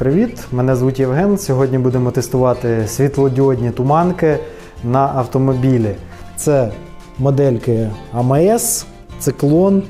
привіт! Мене звуть Євген. Сьогодні будемо тестувати світлодіодні туманки на автомобілі. Це модельки AMS, Cyclone,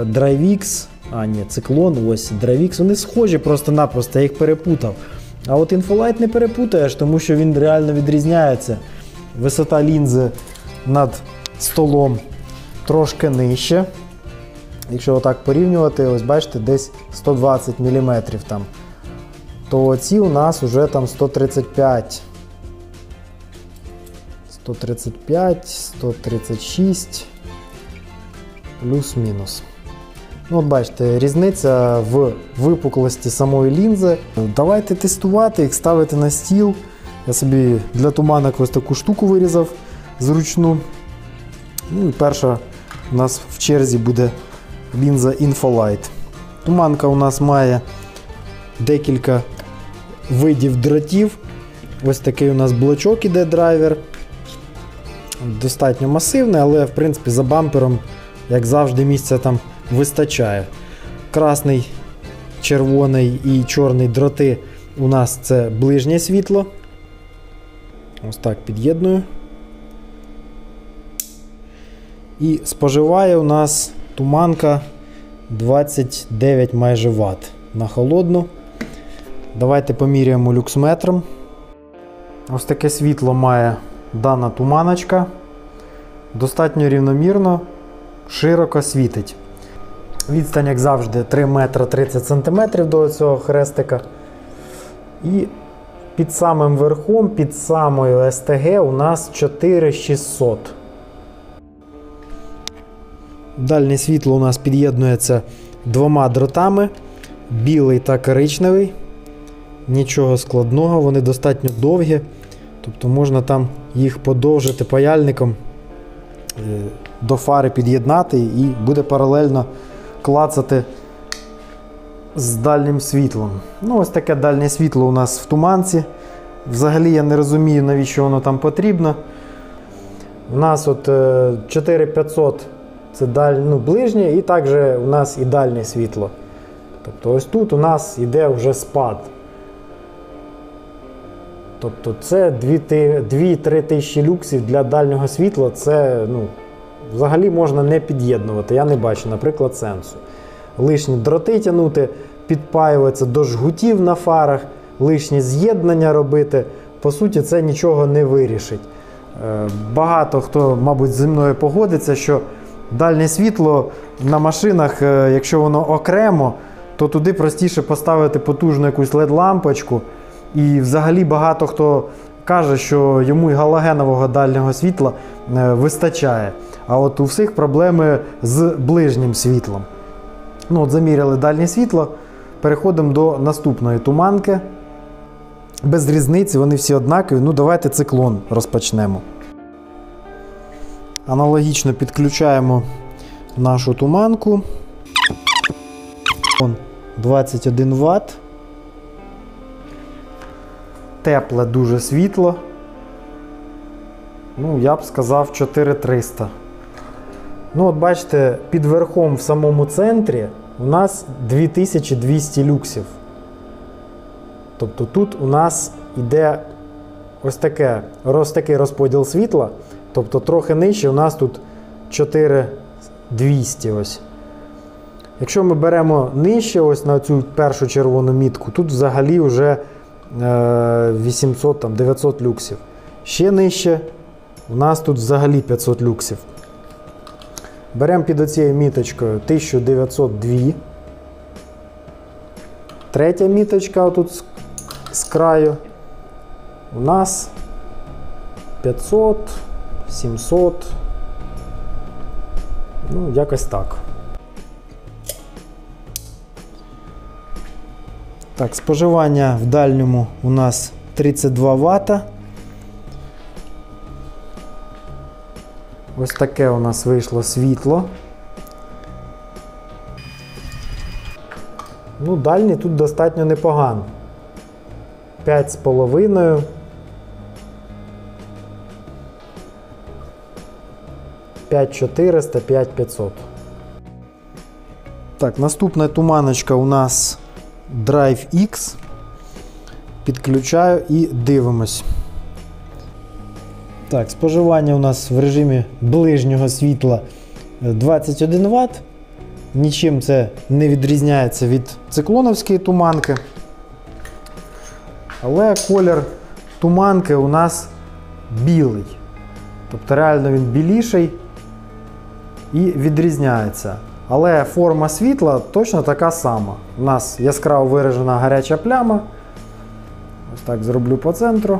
DriveX. А ні, Cyclone, ось DriveX. Вони схожі просто-напросто, я їх перепутав. А от Infolight не перепутаєш, тому що він реально відрізняється. Висота лінзи над столом трошки нижче. Якщо отак порівнювати, ось бачите, десь 120 мм там. То ці у нас вже там 135, 136, плюс-мінус. Ну, от бачите, різниця в випуклості самої лінзи. Давайте тестувати, їх ставити на стіл. Я собі для туманок ось таку штуку вирізав зручну. Ну і перша у нас в черзі буде лінза Infolight. Туманка у нас має декілька видів дротів. Ось такий у нас блочок іде драйвер. Достатньо масивний, але в принципі за бампером, як завжди, місця там вистачає. Красний, червоний і чорний дроти у нас це ближнє світло. Ось так під'єдную. І споживає у нас туманка 29 майже Вт на холодну. Давайте поміряємо люксметром. Ось таке світло має дана туманочка. Достатньо рівномірно, широко світить. Відстань, як завжди, 3 метри 30 см до цього хрестика. І під самим верхом, під самою СТГ у нас 4600. Дальнє світло у нас під'єднується двома дротами, білий та коричневий. Нічого складного, вони достатньо довгі, тобто можна там їх подовжити паяльником, до фари під'єднати і буде паралельно клацати з дальнім світлом. Ну, ось таке дальнє світло у нас в туманці. Взагалі я не розумію, навіщо воно там потрібно. У нас от 4500 це ближнє, і також у нас і дальнє світло. Тобто ось тут у нас йде вже спад. Тобто це 2-3 тисячі люксів для дальнього світла, це взагалі можна не під'єднувати. Я не бачу, наприклад, сенсу. Лишні дроти тягнути, підпаюватися до жгутів на фарах, лишні з'єднання робити. По суті, це нічого не вирішить. Багато хто, мабуть, зі мною погодиться, що дальнє світло на машинах, якщо воно окремо, то туди простіше поставити потужну якусь LED-лампочку. І взагалі багато хто каже, що йому і галогенового дальнього світла вистачає. А от у всіх проблеми з ближнім світлом. Ну от заміряли дальнє світло, переходимо до наступної туманки. Без різниці, вони всі однакові. Ну давайте Cyclone розпочнемо. Аналогічно підключаємо нашу туманку. 21 Вт. Тепле дуже світло. Ну, я б сказав 4300. Ну, от бачите, під верхом в самому центрі у нас 2200 люксів. Тобто тут у нас йде ось такий розподіл світла. Тобто трохи нижче у нас тут 4200 ось. Якщо ми беремо нижче, ось на цю першу червону мітку, тут взагалі вже 800-900 люксів. Ще нижче у нас тут взагалі 500 люксів. Беремо під оцією міточкою 1902. Третя міточка отут з краю у нас 500, 700. Ну, якось так. Так, споживання в дальньому у нас 32 Вт. Ось таке у нас вийшло світло. Ну, дальній тут достатньо непогано. 5,5. $5400, $5500. Так, наступна туманочка у нас DriveX. підключаю і дивимось. Так, споживання у нас в режимі ближнього світла 21 Вт. Нічим це не відрізняється від циклоновської туманки. Але колір туманки у нас білий. Тобто реально він біліший і відрізняється. Але форма світла точно така сама. У нас яскраво виражена гаряча пляма. Ось так зроблю по центру.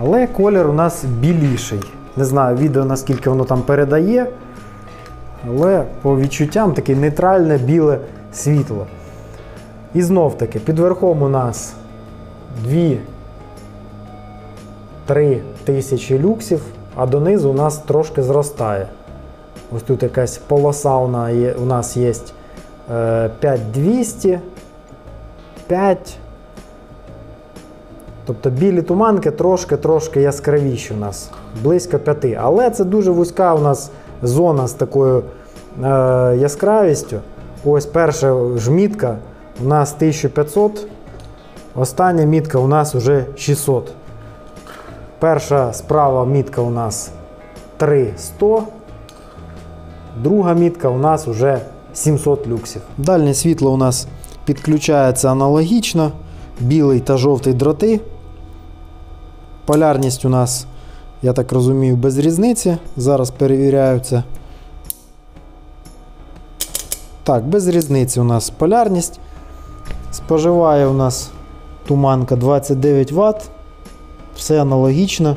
Але колір у нас біліший. Не знаю відео, наскільки воно там передає. Але по відчуттям таке нейтральне біле світло. І знов таки, під верхом у нас 2-3 тисячі люксів, а донизу у нас трошки зростає. Ось тут якась полоса у нас є 5200, 5. Тобто білі туманки трошки яскравіші у нас, близько 5. Але це дуже вузька у нас зона з такою яскравістю. Ось перша жмітка у нас 1500, остання мітка у нас вже 600. Перша справа мітка у нас 3100, друга мітка у нас вже 700 люксів. Дальнє світло у нас підключається аналогічно, білий та жовтий дроти. Полярність у нас, я так розумію, без різниці. Зараз перевіряю це. Так, без різниці у нас полярність. Споживає у нас туманка 29 Вт. Все аналогічно.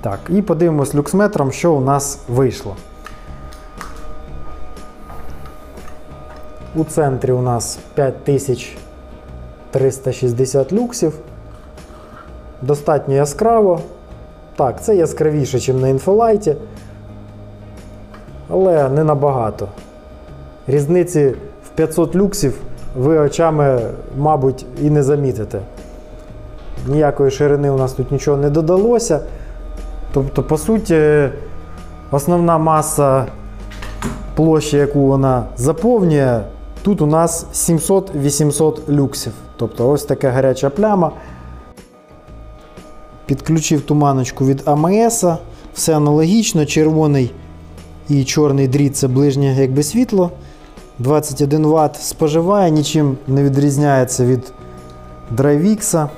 Так, і подивимось люксметром, що у нас вийшло. У центрі у нас 5360 люксів. Достатньо яскраво. Так, це яскравіше, ніж на Infolight. Але не набагато. Різниці в 500 люксів ви очами, мабуть, і не замітите. Ніякої ширини у нас тут нічого не додалося. Тобто, по суті, основна маса площі, яку вона заповнює, тут у нас 700-800 люксів. Тобто ось така гаряча пляма. Підключив туманочку від АМС. Все аналогічно. Червоний і чорний дріт – це ближнє якби світло. 21 Вт споживає, нічим не відрізняється від DriveX.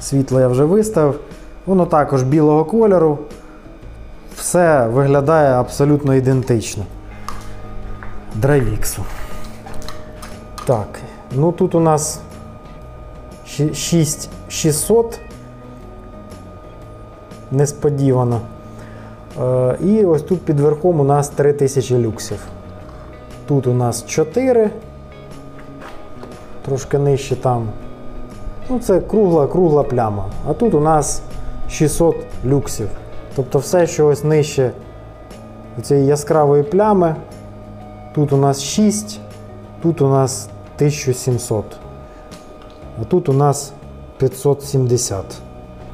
Світло я вже виставив. Воно також білого кольору. Все виглядає абсолютно ідентично. DriveX. Так, ну тут у нас 6600. Несподівано. І ось тут під верхом у нас 3000 люксів. Тут у нас 4. Трошки нижче там. Ну, це кругла пляма. А тут у нас 600 люксів. Тобто все, що ось нижче цієї яскравої плями. Тут у нас 6, тут у нас 1700. А тут у нас 570.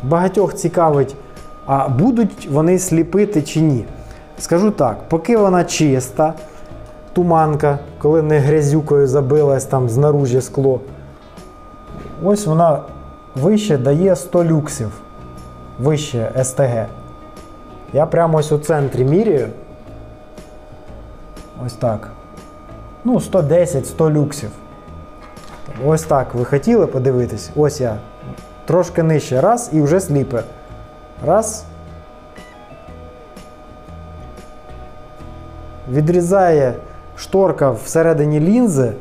Багатьох цікавить, а будуть вони сліпити чи ні. Скажу так, поки вона чиста, туманка, коли не грязюкою забилась там знаружі скло, ось вона вище дає 100 люксів, вище СТГ. Я прямо ось у центрі міряю. Ось так. Ну, 110-100 люксів. Ось так ви хотіли подивитись? Ось я. Трошки нижче. Раз, і вже сліпе. Раз. Відрізає шторка всередині лінзи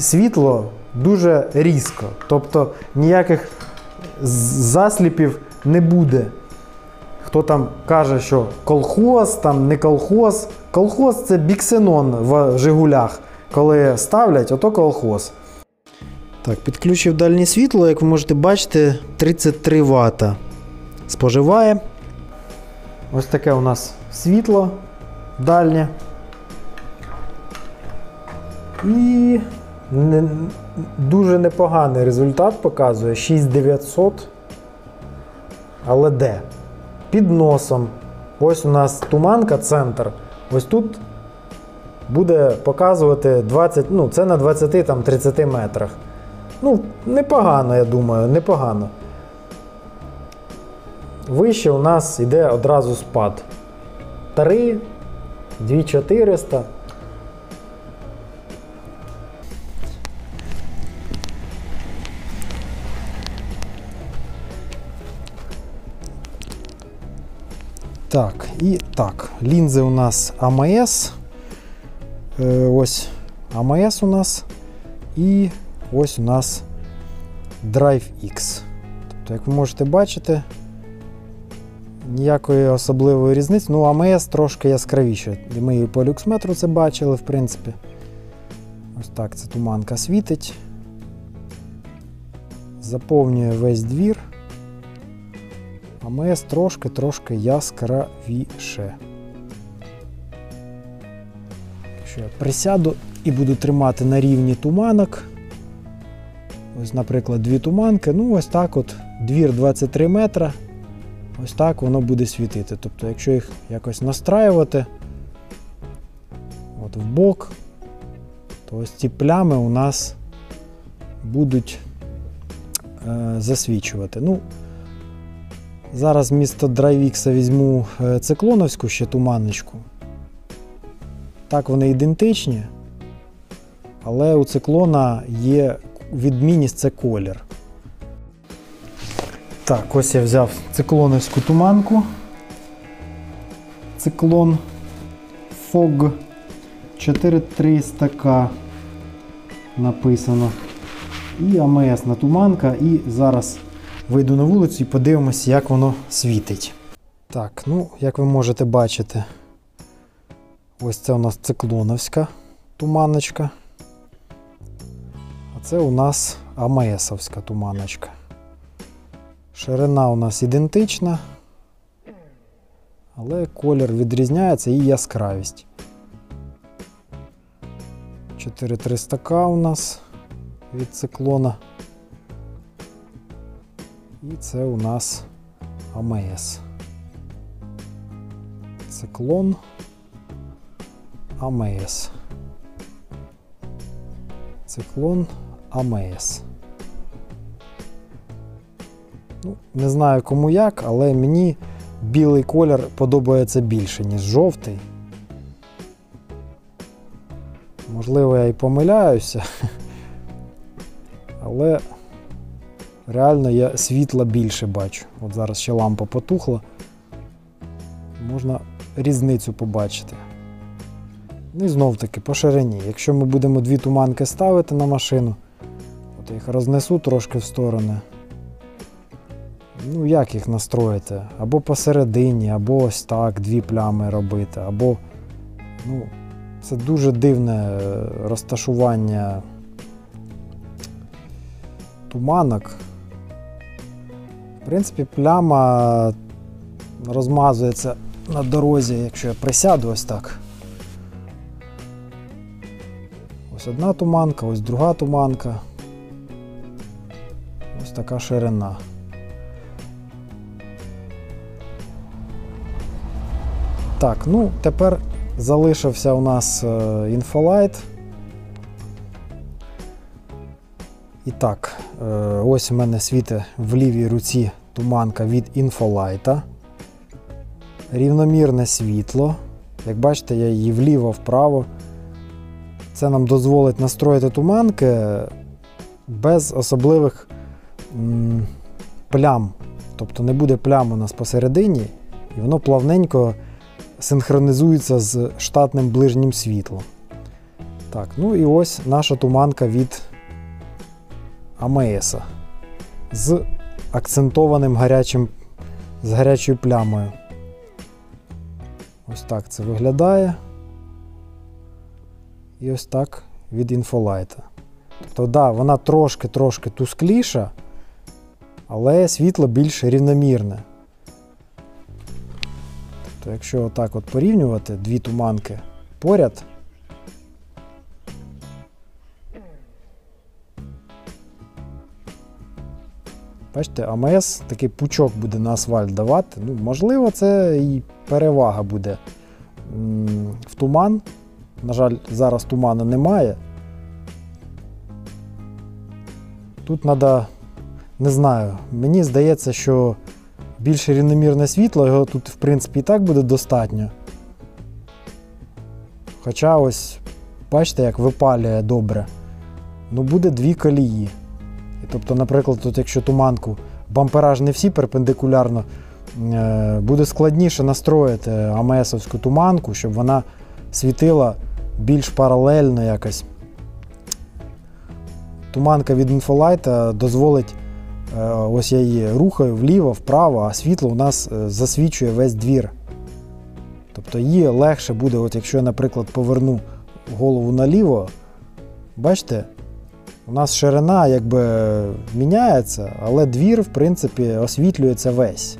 світло дуже різко. Тобто ніяких засліпів не буде. Хто там каже, що колхоз, там не колхоз. Колхоз – це біксенон в Жигулях. Коли ставлять, ото колхоз. Так, підключив дальнє світло, як ви можете бачити, 33 Вт споживає. Ось таке у нас світло дальнє. І дуже непоганий результат показує, 6900, але де? Під носом. Ось у нас туманка, центр. Ось тут буде показувати 20, ну, це на 20-30 метрах. Ну, непогано, я думаю, непогано. Вище у нас йде одразу спад. 3, 2400. Так, і так, лінзи у нас АМС. Ось АМС у нас. І ось у нас DriveX. Тобто, як ви можете бачити, ніякої особливої різниці. Ну, АМС трошки яскравіше. Ми і по люксметру це бачили, в принципі. Ось так ця туманка світить. Заповнює весь двір. АМС трошки яскравіше. Якщо я присяду і буду тримати на рівні туманок. Ось, наприклад, дві туманки. Ну, ось так от, двір 23 метра. Ось так воно буде світити. Тобто, якщо їх якось настраювати, от вбок, то ось ці плями у нас будуть засвічувати. Ну, зараз вмісто DriveX візьму циклоновську ще туманничку. Так, вони ідентичні, але у циклона є відмінність – це колір. Так, ось я взяв циклоновську туманку. Циклон Fog 4300К написано. І АМСна туманка. І зараз вийду на вулицю і подивимося, як воно світить. Так, ну, як ви можете бачити, ось це у нас циклоновська туманочка. А це у нас АМСовська туманочка. Ширина у нас ідентична, але колір відрізняється і яскравість. 4300К у нас від циклона. І це у нас АМС. Циклон АМС. Циклон АМС. Ну, не знаю кому як, але мені білий колір подобається більше, ніж жовтий. Можливо, я і помиляюся, але реально я світла більше бачу. От зараз ще лампа потухла. Можна різницю побачити. І знов таки по ширині. Якщо ми будемо дві туманки ставити на машину, от я їх рознесу трошки в сторони. Ну, як їх настроїти? Або посередині, або ось так, дві плями робити, або... Ну, це дуже дивне розташування туманок. В принципі, пляма розмазується на дорозі, якщо я присяду ось так. Ось одна туманка, ось друга туманка. Ось така ширина. Так, ну, тепер залишився у нас Infolight. І так, ось у мене світить в лівій руці туманка від Infolight. Рівномірне світло. Як бачите, я її вліво-вправо. Це нам дозволить настроїти туманки без особливих плям. Тобто не буде плям у нас посередині, і воно плавненько синхронізується з штатним ближнім світлом. Так, ну і ось наша туманка від АМС з акцентованим гарячою плямою. Ось так це виглядає. І ось так від Infolight. Тобто, да, вона трошки тускліша, але світло більш рівномірне. То якщо отак от порівнювати дві туманки поряд, бачите, АМС такий пучок буде на асфальт давати. Ну, можливо, це і перевага буде в туман, На жаль, зараз туману немає. Тут треба, не знаю, мені здається, що більше рівномірне світло, його тут, в принципі, і так буде достатньо. Хоча ось, бачите, як випалює добре. Ну, буде дві колії. І, тобто, наприклад, тут, якщо туманку, бампера ж не всі перпендикулярно, буде складніше настроїти АМС-овську туманку, щоб вона світила більш паралельно якось. Туманка від Infolight дозволить, ось я її рухаю вліво, вправо, а світло у нас засвічує весь двір. Тобто її легше буде, от якщо я, наприклад, поверну голову наліво, бачите, у нас ширина якби міняється, але двір, в принципі, освітлюється весь.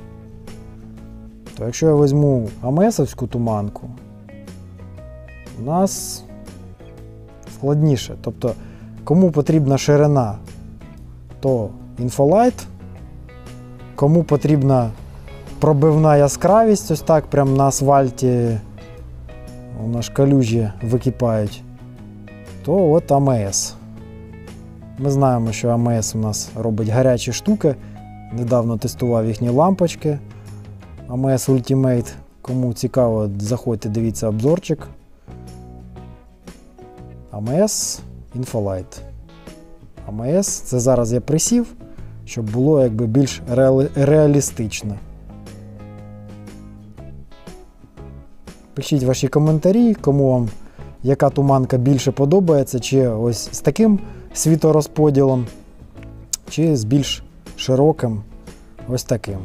То якщо я візьму АМС-овську туманку, у нас складніше. Тобто, кому потрібна ширина, то Infolight, кому потрібна пробивна яскравість, ось так, прямо на асфальті у нас калюжі википають, то от АМС. Ми знаємо, що АМС у нас робить гарячі штуки, недавно тестував їхні лампочки. АМС Ultimate, кому цікаво, заходьте, дивіться обзорчик. АМС Infolight. АМС, це зараз я присів, щоб було якби більш реалістично. Пишіть ваші коментарі, кому вам яка туманка більше подобається, чи ось з таким світорозподілом, чи з більш широким ось таким.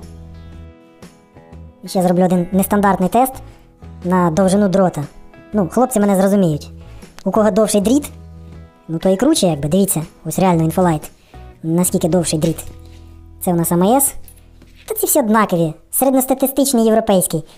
Ще зроблю один нестандартний тест на довжину дрота. Ну, хлопці мене зрозуміють. У кого довший дріт, ну то і круче, якби, дивіться, ось реально Infolight, наскільки довший дріт. Це у нас АМС. Та ці всі однакові, середньостатистичний європейський.